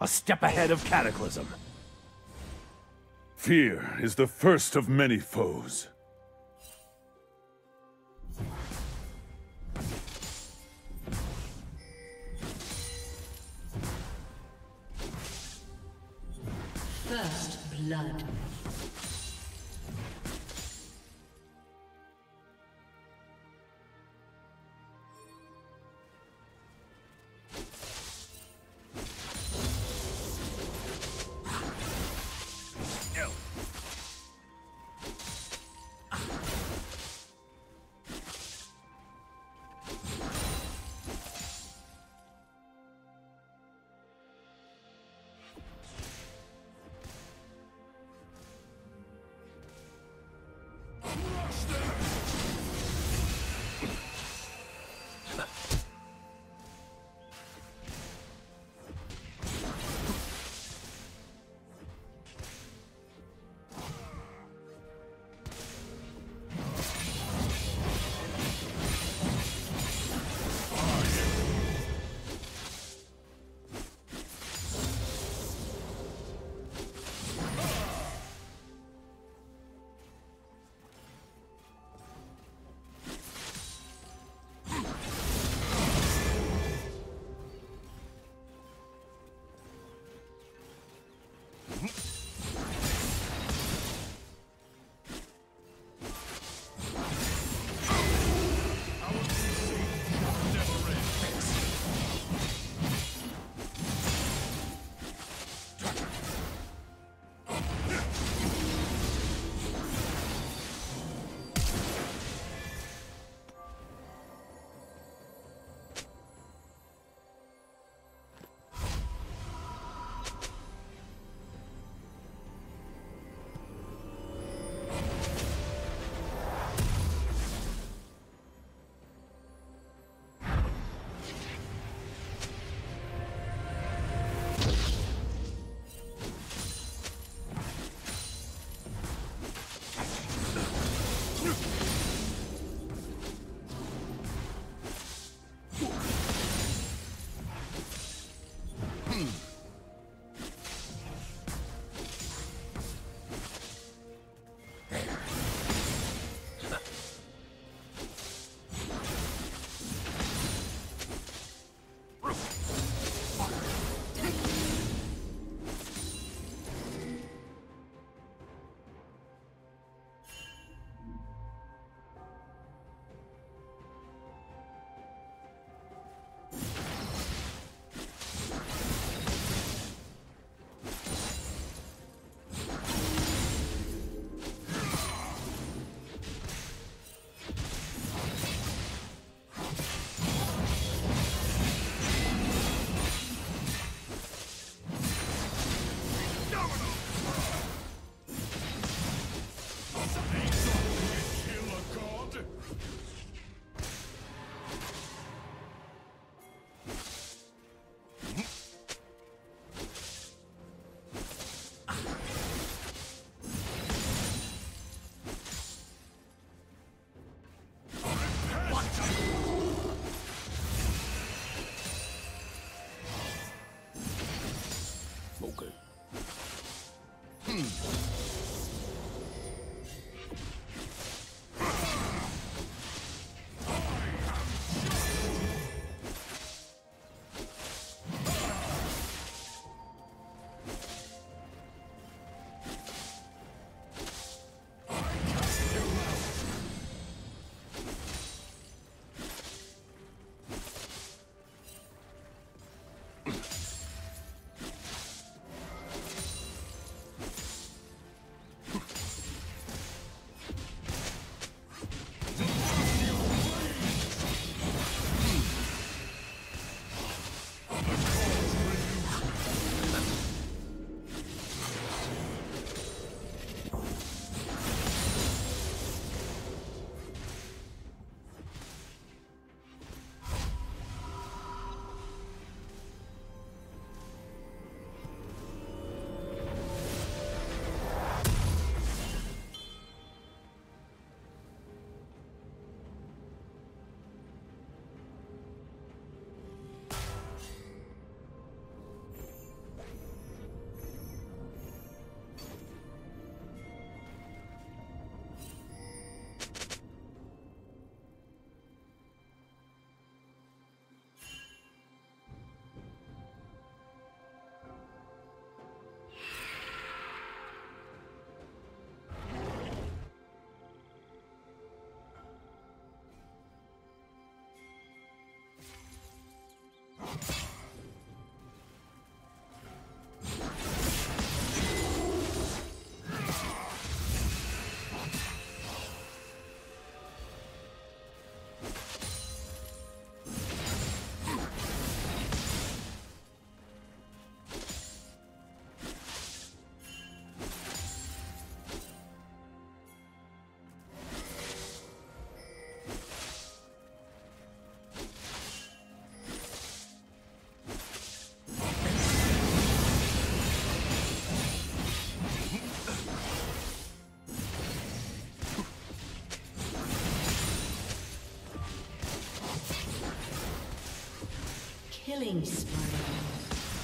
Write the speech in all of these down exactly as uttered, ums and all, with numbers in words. a step ahead of Cataclysm. Fear is the first of many foes. First blood. Killing spree.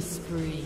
Spree.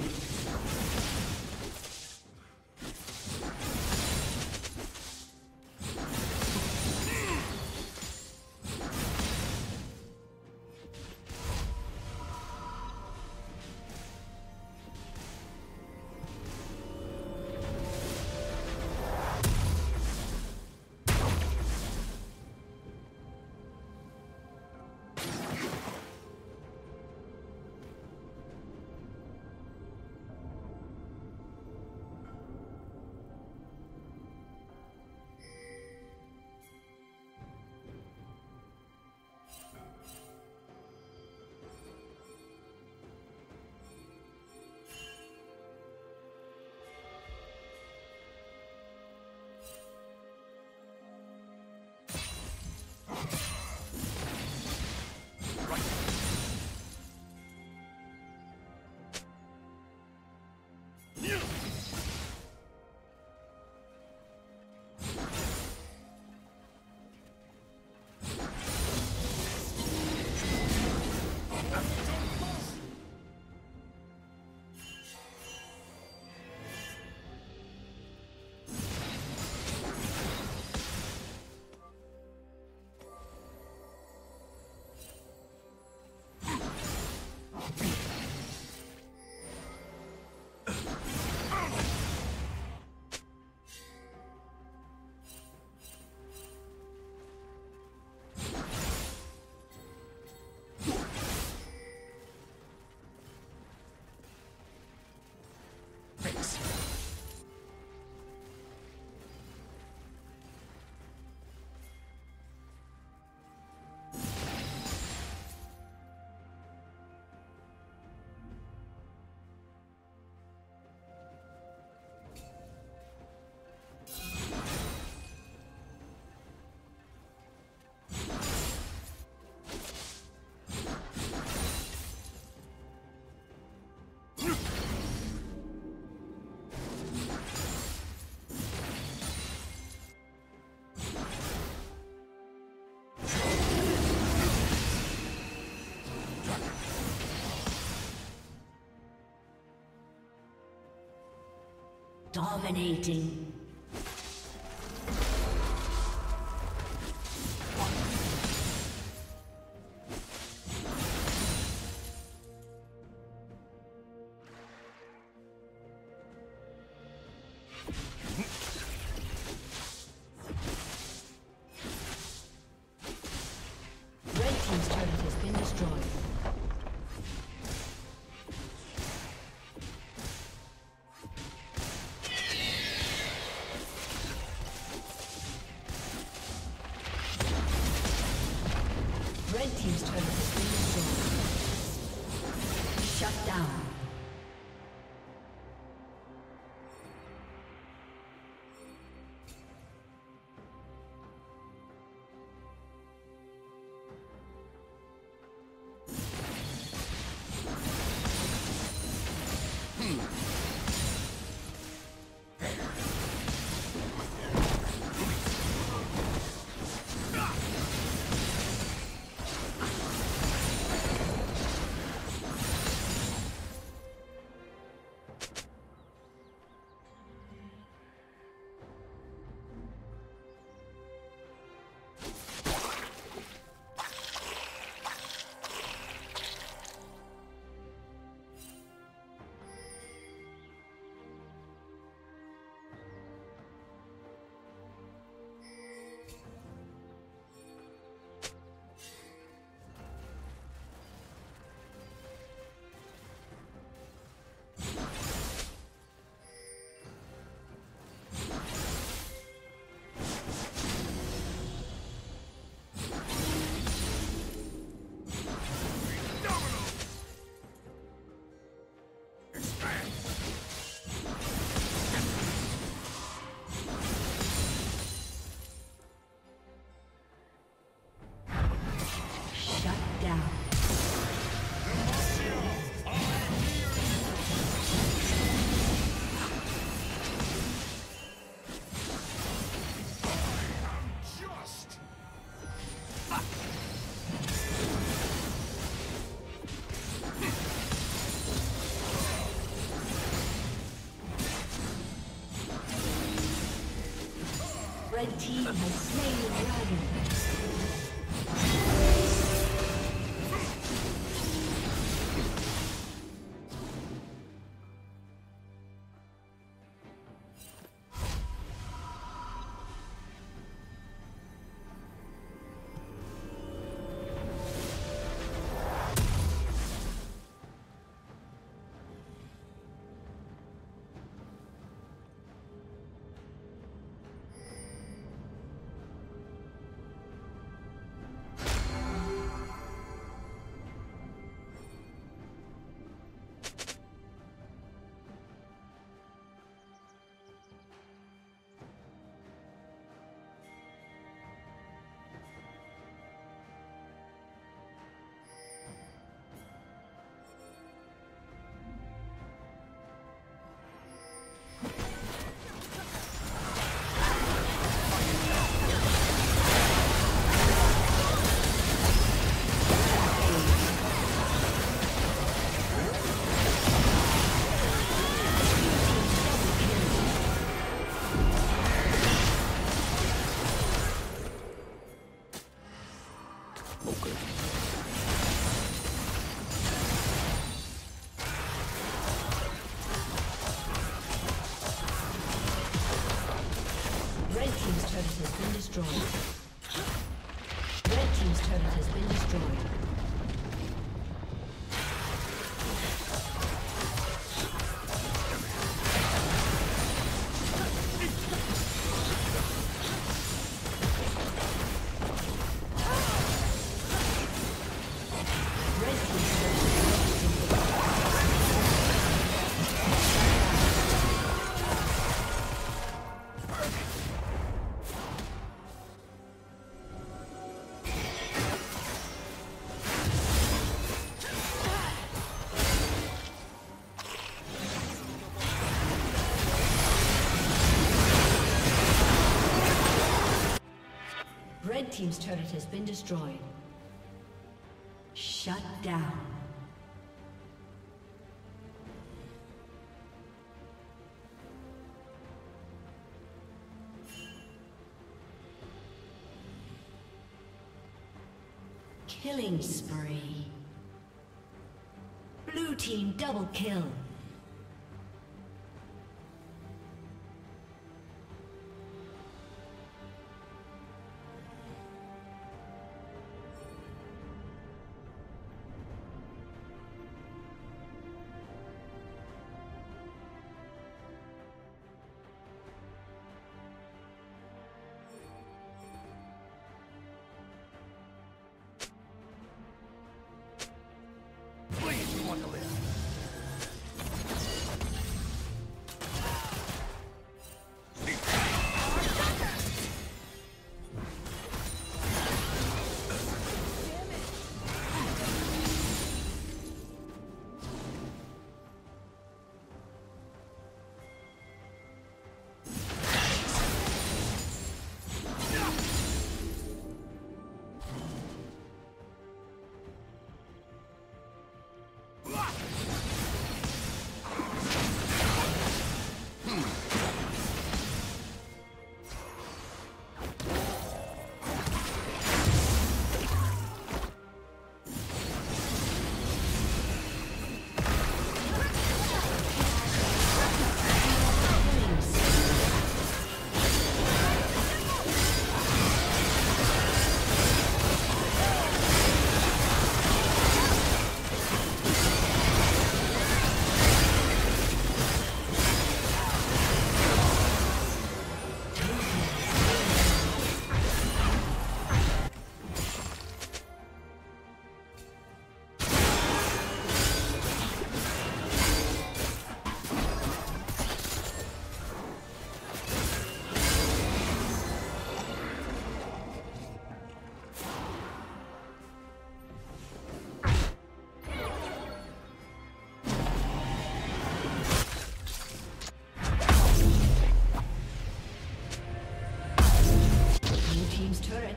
Dominating. Team's turn has been destroyed. Shut down. Red team has slain the dragon. Red team's turret has been destroyed. Shut down. Killing spree. Blue team double kill.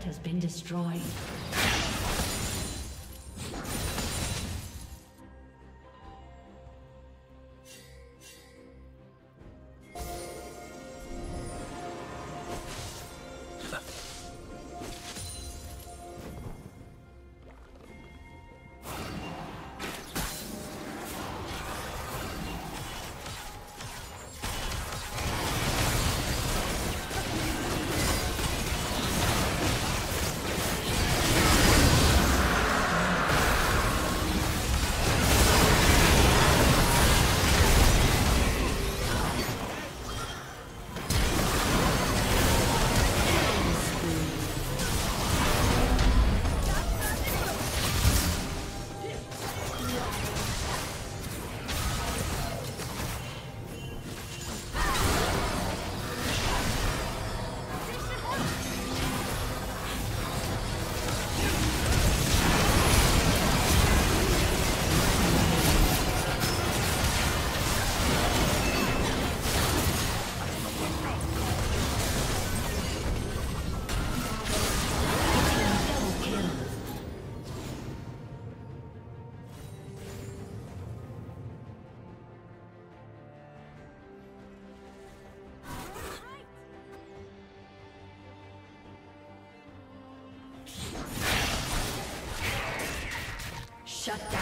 Has been destroyed. Shut down.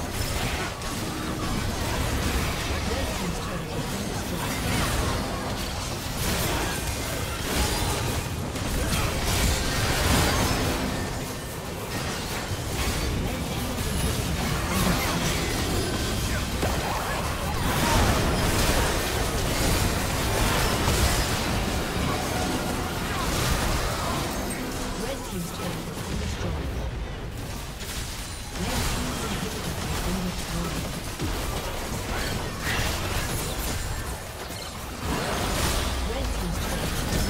Red team's turret has been destroyed. Red team's inhibitor has been destroyed. Team's turret has been destroyed. Red team's inhibitor has been destroyed. Red team's turret has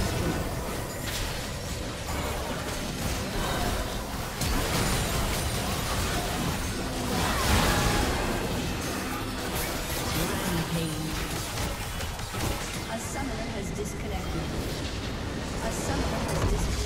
been destroyed. Rampage. A summoner has disconnected. A summoner has disconnected.